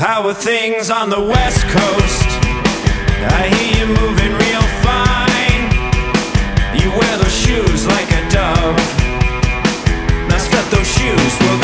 How are things on the West Coast? I hear you moving real fine. You wear those shoes like a dove. Messed up those shoes.